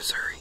Missouri.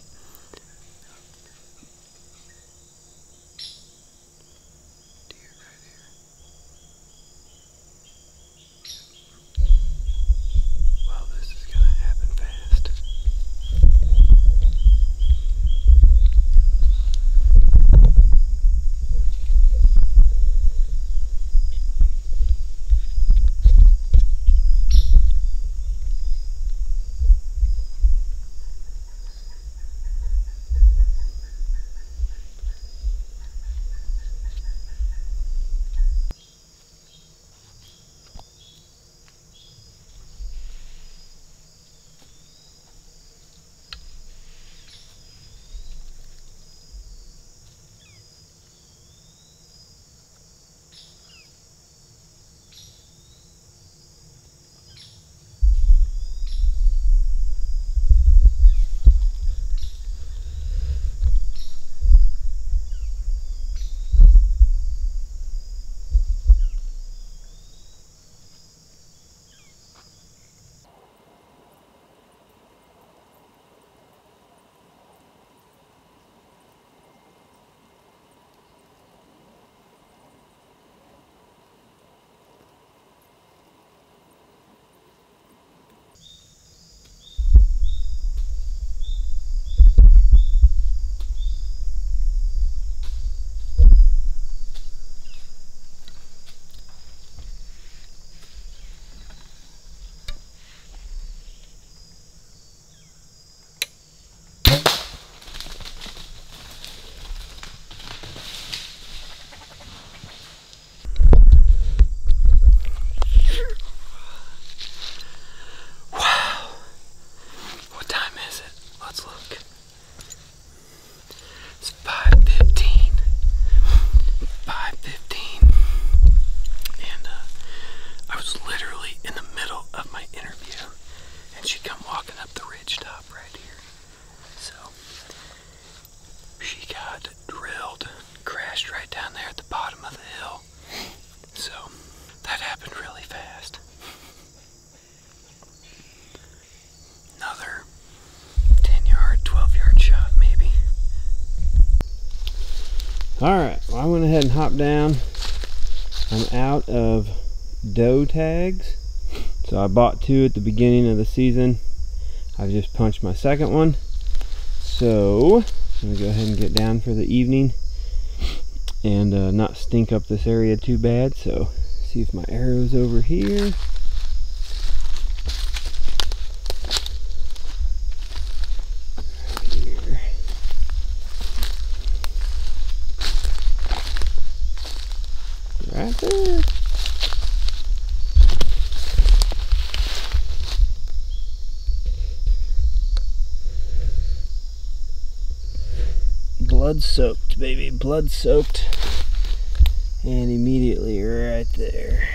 Alright, well I went ahead and hopped down. I'm out of doe tags. So I bought two at the beginning of the season. I've just punched my second one. So I'm going to go ahead and get down for the evening. And not stink up this area too bad. So see if my arrow's over here. Blood soaked, baby, blood soaked, and immediately right there.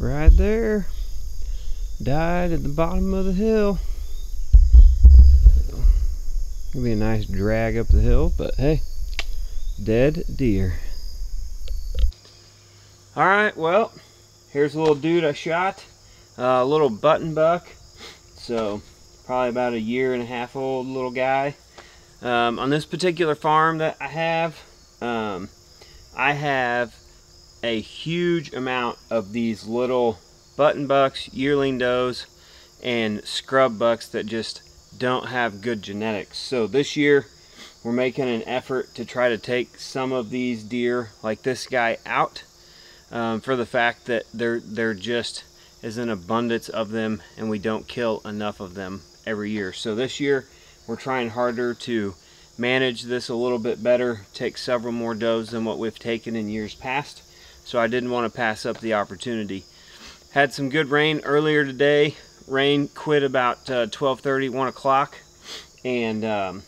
Right there, died at the bottom of the hill. It'll be a nice drag up the hill, but hey, dead deer. Alright, well, here's a little dude I shot, a little button buck, so probably about a year and a half old little guy. On this particular farm that I have a huge amount of these little button bucks, yearling does, and scrub bucks that just don't have good genetics. So this year we're making an effort to try to take some of these deer like this guy out for the fact that they're just is an abundance of them, and we don't kill enough of them every year. So this year we're trying harder to manage this a little bit better, take several more does than what we've taken in years past. So I didn't want to pass up the opportunity. Had some good rain earlier today. Rain quit about 12:30, 1 o'clock, and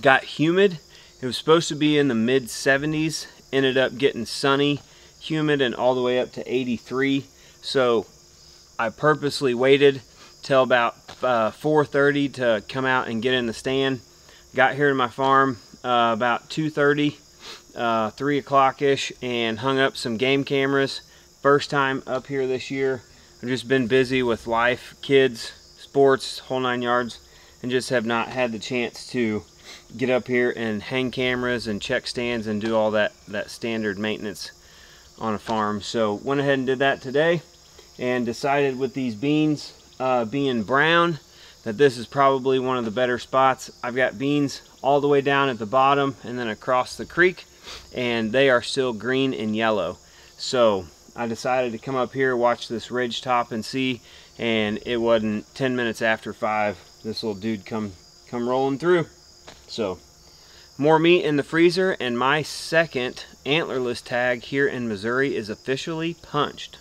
got humid. It was supposed to be in the mid 70s, ended up getting sunny, humid, and all the way up to 83. So I purposely waited till about 4:30 to come out and get in the stand. Got here to my farm about 2:30, 3 o'clock-ish, and hung up some game cameras. First time up here this year. I've just been busy with life, kids, sports, whole nine yards, and just have not had the chance to get up here and hang cameras and check stands and do all that standard maintenance on a farm. So went ahead and did that today, and decided with these beans being brown that this is probably one of the better spots. I've got beans all the way down at the bottom and then across the creek, and they are still green and yellow. So I decided to come up here, watch this ridge top and see, and it wasn't 10 minutes after 5, this little dude come rolling through. So more meat in the freezer, and my second antlerless tag here in Missouri is officially punched.